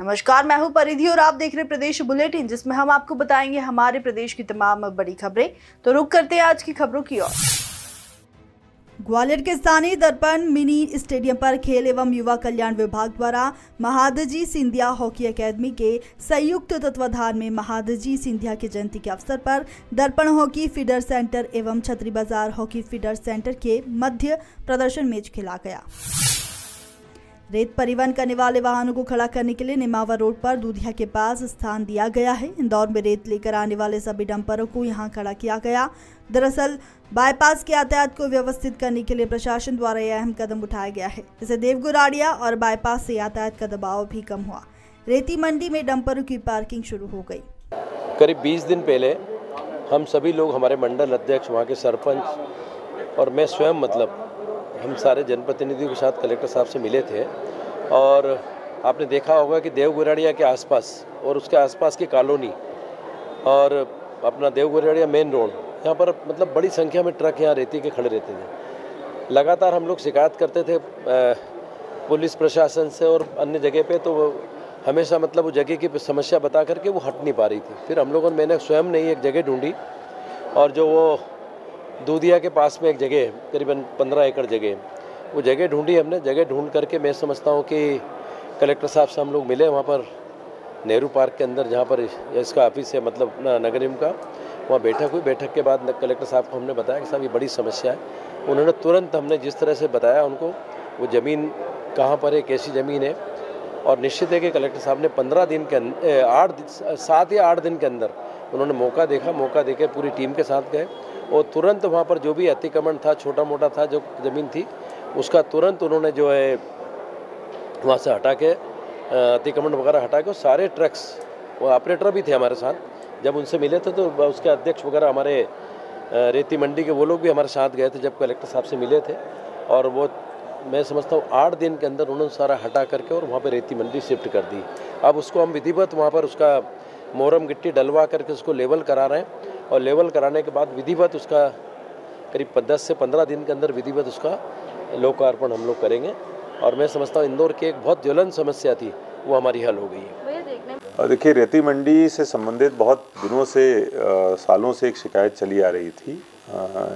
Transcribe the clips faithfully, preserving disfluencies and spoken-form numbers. नमस्कार, मैं हूं परिधि और आप देख रहे प्रदेश बुलेटिन, जिसमें हम आपको बताएंगे हमारे प्रदेश की तमाम बड़ी खबरें। तो रुक करते हैं आज की खबरों की ओर। ग्वालियर के स्थानीय दर्पण मिनी स्टेडियम पर खेल एवं युवा कल्याण विभाग द्वारा महादजी सिंधिया हॉकी एकेडमी के संयुक्त तत्वाधान में महादजी सिंधिया की जयंती के अवसर पर दर्पण हॉकी फीडर सेंटर एवं छतरी बाजार हॉकी फीडर सेंटर के मध्य प्रदर्शन मैच खेला गया। रेत परिवहन करने वाले वाहनों को खड़ा करने के लिए नेमावा रोड पर दूधिया के पास स्थान दिया गया है। इंदौर में रेत लेकर आने वाले सभी डंपरों को यहां खड़ा किया गया। दरअसल बाईपास के यातायात को व्यवस्थित करने के लिए प्रशासन द्वारा यह अहम कदम उठाया गया है। इससे देवगुराड़िया और बाईपास से यातायात का दबाव भी कम हुआ। रेती मंडी में डंपरों की पार्किंग शुरू हो गई। करीब बीस दिन पहले हम सभी लोग, हमारे मंडल अध्यक्ष, वहाँ के सरपंच और मैं स्वयं, मतलब हम सारे जनप्रतिनिधियों के साथ कलेक्टर साहब से मिले थे। और आपने देखा होगा कि देवगुराड़िया के आसपास और उसके आसपास की कॉलोनी और अपना देवगुराड़िया मेन रोड, यहाँ पर मतलब बड़ी संख्या में ट्रक यहाँ रेती के खड़े रहते थे। लगातार हम लोग शिकायत करते थे पुलिस प्रशासन से और अन्य जगह पे, तो हमेशा मतलब वो जगह की समस्या बता करके वो हट नहीं पा रही थी। फिर हम लोगों ने, मैंने स्वयं नहीं एक जगह ढूँढी, और जो वो दूधिया के पास में एक जगह है, करीबन पंद्रह एकड़ जगह, वो जगह ढूंढी हमने। जगह ढूंढ करके मैं समझता हूँ कि कलेक्टर साहब से हम लोग मिले वहाँ पर नेहरू पार्क के अंदर, जहाँ पर इसका ऑफिस है, मतलब अपना नगर निगम का, वहाँ बैठक हुई। बैठक के बाद कलेक्टर साहब को हमने बताया कि साहब ये बड़ी समस्या है। उन्होंने तुरंत, हमने जिस तरह से बताया उनको, वो ज़मीन कहाँ पर है, कैसी ज़मीन है, और निश्चित है कि कलेक्टर साहब ने पंद्रह दिन के आठ सात या आठ दिन के अंदर उन्होंने मौका देखा। मौका देकर पूरी टीम के साथ गए और तुरंत वहाँ पर जो भी अतिक्रमण था, छोटा मोटा था, जो ज़मीन थी, उसका तुरंत उन्होंने जो है वहाँ से हटा के, अतिक्रमण वगैरह हटा के, सारे ट्रक्स, वो ऑपरेटर भी थे हमारे साथ। जब उनसे मिले थे तो उसके अध्यक्ष वगैरह, हमारे रेती मंडी के वो लोग भी हमारे साथ गए थे जब कलेक्टर साहब से मिले थे। और वो मैं समझता हूँ आठ दिन के अंदर उन्होंने सारा हटा करके और वहाँ पर रेती मंडी शिफ्ट कर दी। अब उसको हम विधिवत वहाँ पर उसका मोरम गिट्टी डलवा करके उसको लेवल करा रहे हैं, और लेवल कराने के बाद विधिवत उसका करीब दस से पंद्रह दिन के अंदर विधिवत उसका लोकार्पण हम लोग करेंगे। और मैं समझता हूँ इंदौर की एक बहुत ज्वलन समस्या थी, वो हमारी हल हो गई है। और देखिए, रेती मंडी से संबंधित बहुत दिनों से, सालों से एक शिकायत चली आ रही थी,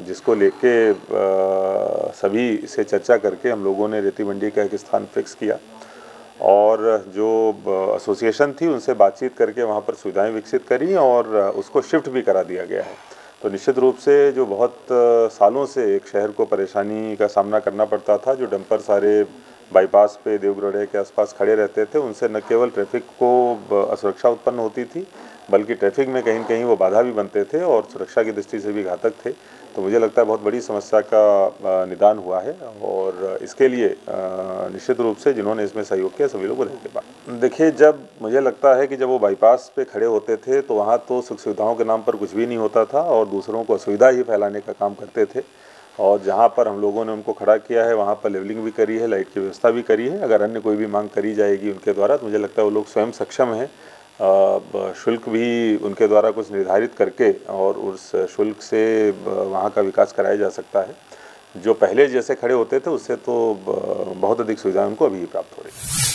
जिसको लेके सभी से चर्चा करके हम लोगों ने रेती मंडी का एक स्थान फिक्स किया, और जो एसोसिएशन थी उनसे बातचीत करके वहाँ पर सुविधाएं विकसित करी और उसको शिफ्ट भी करा दिया गया है। तो निश्चित रूप से जो बहुत सालों से एक शहर को परेशानी का सामना करना पड़ता था, जो डंपर सारे बाईपास पे देवगुराड़िया के आसपास खड़े रहते थे, उनसे न केवल ट्रैफिक को असुरक्षा उत्पन्न होती थी, बल्कि ट्रैफिक में कहीं कहीं वो बाधा भी बनते थे और सुरक्षा की दृष्टि से भी घातक थे। तो मुझे लगता है बहुत बड़ी समस्या का निदान हुआ है, और इसके लिए निश्चित रूप से जिन्होंने इसमें सहयोग किया सभी लोगों को धन्यवाद। देखिए, जब मुझे लगता है कि जब वो बाईपास पे खड़े होते थे तो वहाँ तो सुख सुविधाओं के नाम पर कुछ भी नहीं होता था और दूसरों को असुविधा ही फैलाने का काम करते थे। और जहाँ पर हम लोगों ने उनको खड़ा किया है वहाँ पर लेवलिंग भी करी है, लाइट की व्यवस्था भी करी है। अगर अन्य कोई भी मांग करी जाएगी उनके द्वारा तो मुझे लगता है वो लोग स्वयं सक्षम हैं। शुल्क भी उनके द्वारा कुछ निर्धारित करके और उस शुल्क से वहाँ का विकास कराया जा सकता है। जो पहले जैसे खड़े होते थे उससे तो बहुत अधिक सुविधाएं उनको अभी प्राप्त हो रही है।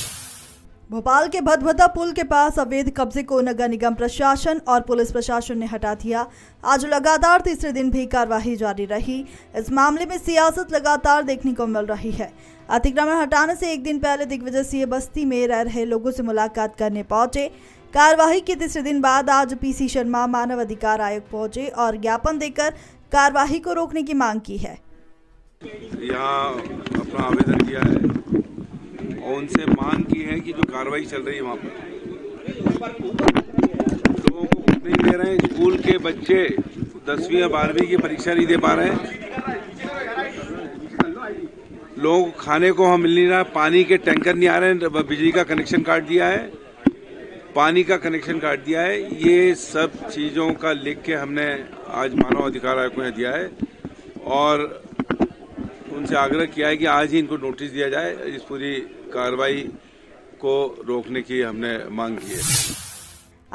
भोपाल के भदभदा पुल के पास अवैध कब्जे को नगर निगम प्रशासन और पुलिस प्रशासन ने हटा दिया। आज लगातार तीसरे दिन भी कार्यवाही जारी रही। इस मामले में सियासत लगातार देखने को मिल रही है। अतिक्रमण हटाने से एक दिन पहले दिग्विजय सिंह बस्ती में रह रहे लोगों से मुलाकात करने पहुंचे। कार्यवाही के तीसरे दिन बाद आज पीसी शर्मा मानव अधिकार आयोग पहुंचे और ज्ञापन देकर कार्यवाही को रोकने की मांग की है। यहाँ अपना आवेदन किया है और उनसे मांग की है कि जो कार्रवाई चल रही है वहाँ पर लोगों को नहीं दे रहे हैं। स्कूल के बच्चे दसवीं या बारहवीं की परीक्षा नहीं दे पा रहे हैं। लोगों को खाने को हम मिल नहीं रहा, पानी के टैंकर नहीं आ रहे हैं। बिजली का कनेक्शन काट दिया है, पानी का कनेक्शन काट दिया है। ये सब चीज़ों का लिख के हमने आज मानव अधिकार आयोग को दिया है और उनसे आग्रह किया है कि आज ही इनको नोटिस दिया जाए। इस पूरी कार्रवाई को रोकने की हमने मांग की है।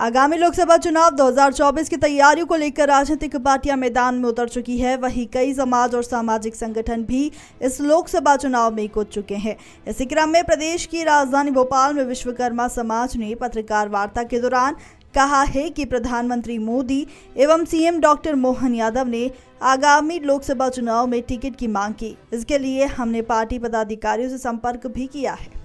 आगामी लोकसभा चुनाव दो हज़ार चौबीस की तैयारियों को लेकर राजनीतिक पार्टियां मैदान में उतर चुकी है। वहीं कई समाज और सामाजिक संगठन भी इस लोकसभा चुनाव में कूद चुके हैं। इसी क्रम में प्रदेश की राजधानी भोपाल में विश्वकर्मा समाज ने पत्रकार वार्ता के दौरान कहा है कि प्रधानमंत्री मोदी एवं सीएम डॉक्टर मोहन यादव ने आगामी लोकसभा चुनाव में टिकट की मांग की। इसके लिए हमने पार्टी पदाधिकारियों से संपर्क भी किया है।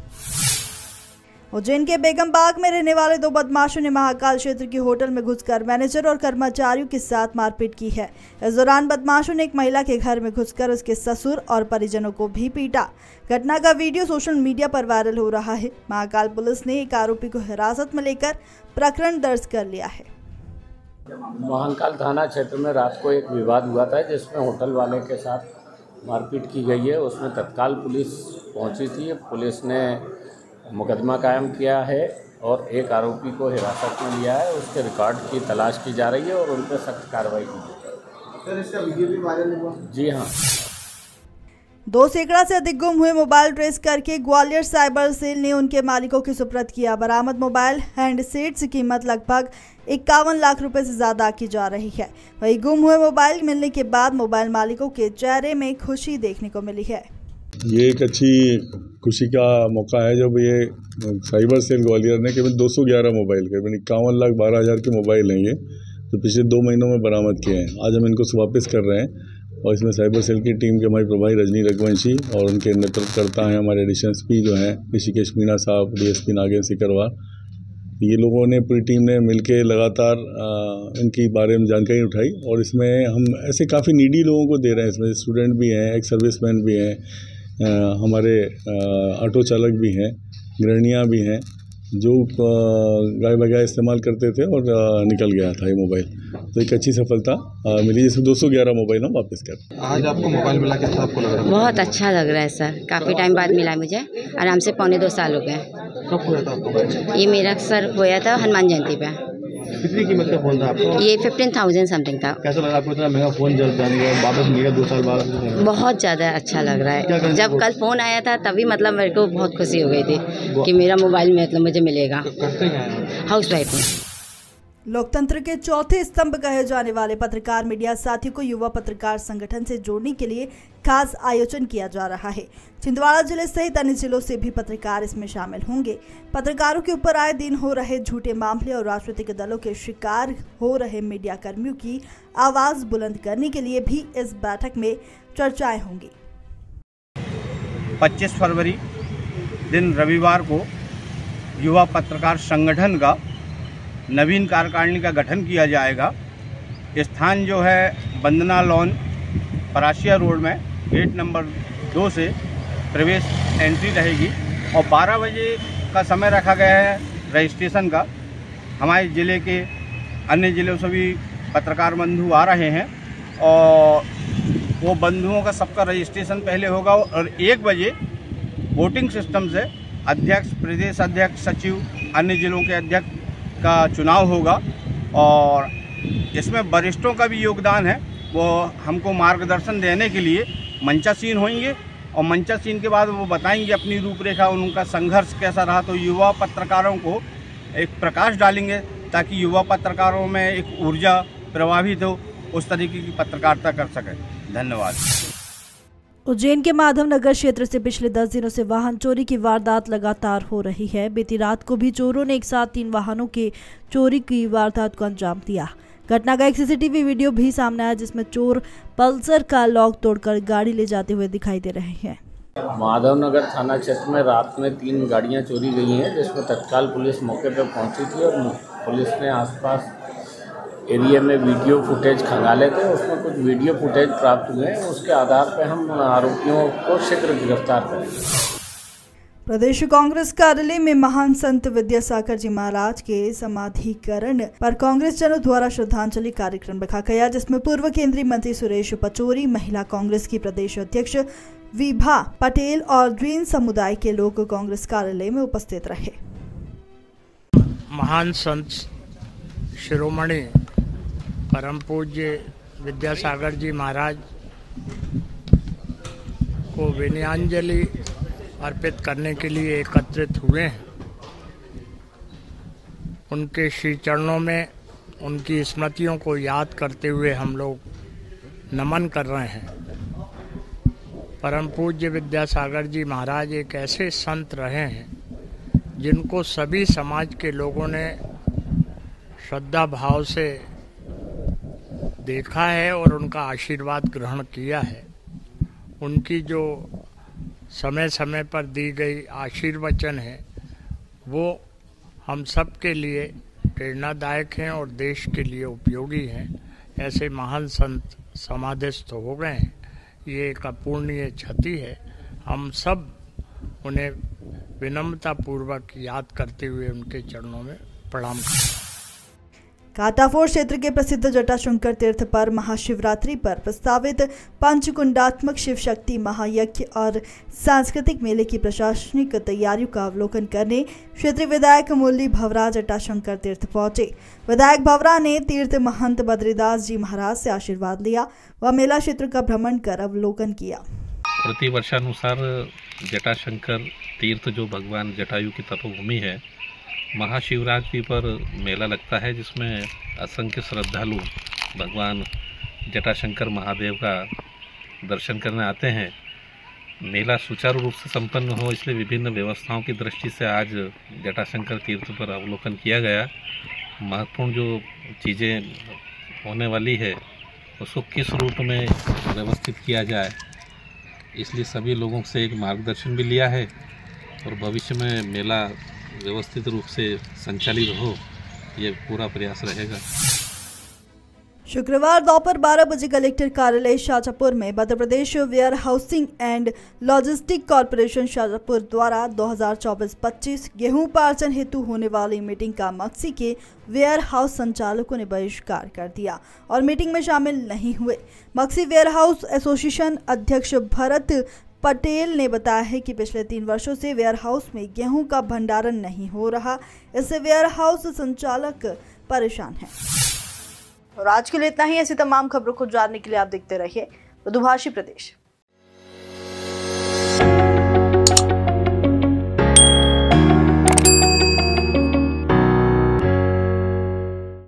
उज्जैन के बेगम बाग में रहने वाले दो बदमाशों ने महाकाल क्षेत्र की होटल में घुसकर मैनेजर और कर्मचारियों के साथ मारपीट की है। इस दौरान बदमाशों ने एक महिला के घर में घुसकर उसके ससुर और परिजनों को भी पीटा। घटना का वीडियो सोशल मीडिया पर वायरल हो रहा है। महाकाल पुलिस ने एक आरोपी को हिरासत में लेकर प्रकरण दर्ज कर लिया है। महाकाल थाना क्षेत्र में रात को एक विवाद हुआ था, जिसमें होटल वाले के साथ मारपीट की गई है। उसमें तत्काल पुलिस पहुँची थी। पुलिस ने मुकदमा कायम किया है और एक आरोपी को हिरासत में लिया है। उसके रिकॉर्ड की तलाश की जा रही है और उन पर सख्त कार्रवाई की जा रही है। सर, इसका वीडियो भी वायरल हुआ? जी हाँ। दो सैकड़ा से अधिक गुम हुए मोबाइल ट्रेस करके ग्वालियर साइबर सेल ने उनके मालिकों की सुपुर्द किया। बरामद मोबाइल हैंडसेट की कीमत लगभग इक्यावन लाख रुपए से ज़्यादा की जा रही है। वहीं गुम हुए मोबाइल मिलने के बाद मोबाइल मालिकों के चेहरे में खुशी देखने को मिली है। ये एक अच्छी खुशी का मौका है जब ये साइबर सेल ग्वालियर ने करीबन दो सौ ग्यारह मोबाइल करीबन इक्यावन लाख बारह हज़ार के मोबाइल हैं ये, तो पिछले दो महीनों में बरामद किए हैं। आज हम इनको वापस कर रहे हैं और इसमें साइबर सेल की टीम के हमारे प्रभारी रजनी रघुवंशी और उनके नेतृत्वकर्ता हैं हमारे एडिशन पी जो हैं ऋषिकेश मीणा साहब, D S P Nageshwar Sikarwa, ये लोगों ने पूरी टीम ने मिलकर लगातार इनके बारे में जानकारी उठाई। और इसमें हम ऐसे काफ़ी नीडी लोगों को दे रहे हैं। इसमें स्टूडेंट भी हैं, एक सर्विसमैन भी हैं, आ, हमारे ऑटो चालक भी हैं, गृहणियाँ भी हैं, जो गाय बगाय इस्तेमाल करते थे और आ, निकल गया था ये मोबाइल। तो एक अच्छी सफलता आ, मिली, जिसमें दो सौ ग्यारह मोबाइल हम वापस कर। आज आपको मोबाइल मिला, कैसा आपको लग रहा है? बहुत अच्छा लग रहा है सर, काफ़ी टाइम बाद मिला मुझे, आराम से पौने दो साल हो गए। ये मेरा सर खोया था हनुमान जयंती पे। कितनी कीमत का फोन था आपको? ये फिफ्टीन थाउजेंड समथिंग था। कैसा लगा आपको इतना महंगा फोन जब वापस मिलेगा दो साल बाद? बहुत ज़्यादा अच्छा लग रहा है। जब कल फ़ोन आया था तभी मतलब मेरे को बहुत खुशी हो गई थी कि मेरा मोबाइल मतलब मुझे मिलेगा। हाउस वाइफ में लोकतंत्र के चौथे स्तंभ कहे जाने वाले पत्रकार मीडिया साथियों को युवा पत्रकार संगठन से जोड़ने के लिए खास आयोजन किया जा रहा है। छिंदवाड़ा जिले सहित अन्य जिलों से भी पत्रकार इसमें शामिल होंगे। पत्रकारों के ऊपर आए दिन हो रहे झूठे मामले और राजनीतिक दलों के शिकार हो रहे मीडिया कर्मियों की आवाज़ बुलंद करने के लिए भी इस बैठक में चर्चाएँ होंगी। पच्चीस फरवरी दिन रविवार को युवा पत्रकार संगठन का नवीन कार्यकारिणी का गठन किया जाएगा। स्थान जो है बंदना लॉन परासिया रोड में गेट नंबर दो से प्रवेश एंट्री रहेगी और बारह बजे का समय रखा गया है रजिस्ट्रेशन का। हमारे ज़िले के अन्य ज़िलों से भी पत्रकार बंधु आ रहे हैं और वो बंधुओं का सबका रजिस्ट्रेशन पहले होगा और एक बजे वोटिंग सिस्टम से अध्यक्ष, प्रदेश अध्यक्ष, सचिव, अन्य ज़िलों के अध्यक्ष का चुनाव होगा। और इसमें वरिष्ठों का भी योगदान है, वो हमको मार्गदर्शन देने के लिए मंचासीन होंगे और मंचासीन के बाद वो बताएंगे अपनी रूपरेखा, उनका संघर्ष कैसा रहा। तो युवा पत्रकारों को एक प्रकाश डालेंगे ताकि युवा पत्रकारों में एक ऊर्जा प्रभावित हो, उस तरीके की पत्रकारिता कर सकें। धन्यवाद। उज्जैन के माधवनगर क्षेत्र से पिछले दस दिनों से वाहन चोरी की वारदात लगातार हो रही है। बीती रात को भी चोरों ने एक साथ तीन वाहनों के चोरी की वारदात को अंजाम दिया। घटना का एक सीसीटीवी वीडियो भी सामने आया, जिसमें चोर पल्सर का लॉक तोड़कर गाड़ी ले जाते हुए दिखाई दे रहे हैं। माधवनगर थाना क्षेत्र में रात में तीन गाड़ियाँ चोरी गई हैं, जिसमें तत्काल पुलिस मौके पर पहुँची थी और पुलिस ने आसपास एरिया में वीडियो फुटेज खंगाले थे। उसमें कुछ वीडियो फुटेज प्राप्त हुए हैं, उसके आधार पर हम आरोपियों को शीघ्र गिरफ्तार करेंगे। प्रदेश कांग्रेस कार्यालय में महान संत विद्यासागर जी महाराज के समाधिकरण पर कांग्रेस जनों द्वारा श्रद्धांजलि कार्यक्रम रखा गया, जिसमें पूर्व केंद्रीय मंत्री सुरेश पचोरी, महिला कांग्रेस की प्रदेश अध्यक्ष विभा पटेल और जैन समुदाय के लोग कांग्रेस कार्यालय में उपस्थित रहे। महान संत शिरोमणि परम पूज्य विद्यासागर जी महाराज को विनयांजलि अर्पित करने के लिए एकत्रित हुए हैं। उनके श्री चरणों में उनकी स्मृतियों को याद करते हुए हम लोग नमन कर रहे हैं। परम पूज्य विद्यासागर जी महाराज एक ऐसे संत रहे हैं जिनको सभी समाज के लोगों ने श्रद्धा भाव से देखा है और उनका आशीर्वाद ग्रहण किया है। उनकी जो समय समय पर दी गई आशीर्वचन है वो हम सब के लिए प्रेरणादायक हैं और देश के लिए उपयोगी हैं। ऐसे महान संत समाधिस्थ हो गए हैं, ये एक अपूर्णीय क्षति है। हम सब उन्हें विनम्रतापूर्वक याद करते हुए उनके चरणों में प्रणाम करते हैं। कांटाफोर क्षेत्र के प्रसिद्ध जटाशंकर तीर्थ पर महाशिवरात्रि पर प्रस्तावित पंचकुंडात्मक शिव शक्ति महायज्ञ और सांस्कृतिक मेले की प्रशासनिक तैयारियों का अवलोकन करने क्षेत्रीय विधायक मुरली भवरा जटाशंकर तीर्थ पहुंचे। विधायक भवरा ने तीर्थ महंत बद्रीदास जी महाराज से आशीर्वाद लिया व मेला क्षेत्र का भ्रमण कर अवलोकन किया। प्रतिवर्षानुसार जटाशंकर तीर्थ जो भगवान जटायू की तपोभूमि है, महाशिवरात्रि पर मेला लगता है जिसमें असंख्य श्रद्धालु भगवान जटाशंकर महादेव का दर्शन करने आते हैं। मेला सुचारू रूप से संपन्न हो इसलिए विभिन्न व्यवस्थाओं की दृष्टि से आज जटाशंकर तीर्थ पर अवलोकन किया गया। महत्वपूर्ण जो चीज़ें होने वाली है उसको किस रूप में व्यवस्थित किया जाए, इसलिए सभी लोगों से एक मार्गदर्शन भी लिया है और भविष्य में मेला व्यवस्थित रूप से संचालित हो ये पूरा प्रयास रहेगा। शुक्रवार दोपहर बारह बजे कलेक्टर कार्यालय शाहजपुर में Madhya Pradesh warehousing and logistic corporation Shajapur द्वारा दो हज़ार चौबीस पच्चीस गेहूं उपार्जन हेतु होने वाली मीटिंग का मक्सी के वेयर हाउस संचालकों ने बहिष्कार कर दिया और मीटिंग में शामिल नहीं हुए। मक्सी वेयर हाउस एसोसिएशन अध्यक्ष भरत पटेल ने बताया है कि पिछले तीन वर्षों से वेयरहाउस में गेहूं का भंडारण नहीं हो रहा, इससे वेयरहाउस संचालक परेशान हैं। और आज के लिए इतना ही। ऐसी तमाम खबरों को जानने के लिए आप देखते रहिए मधुभाषी प्रदेश।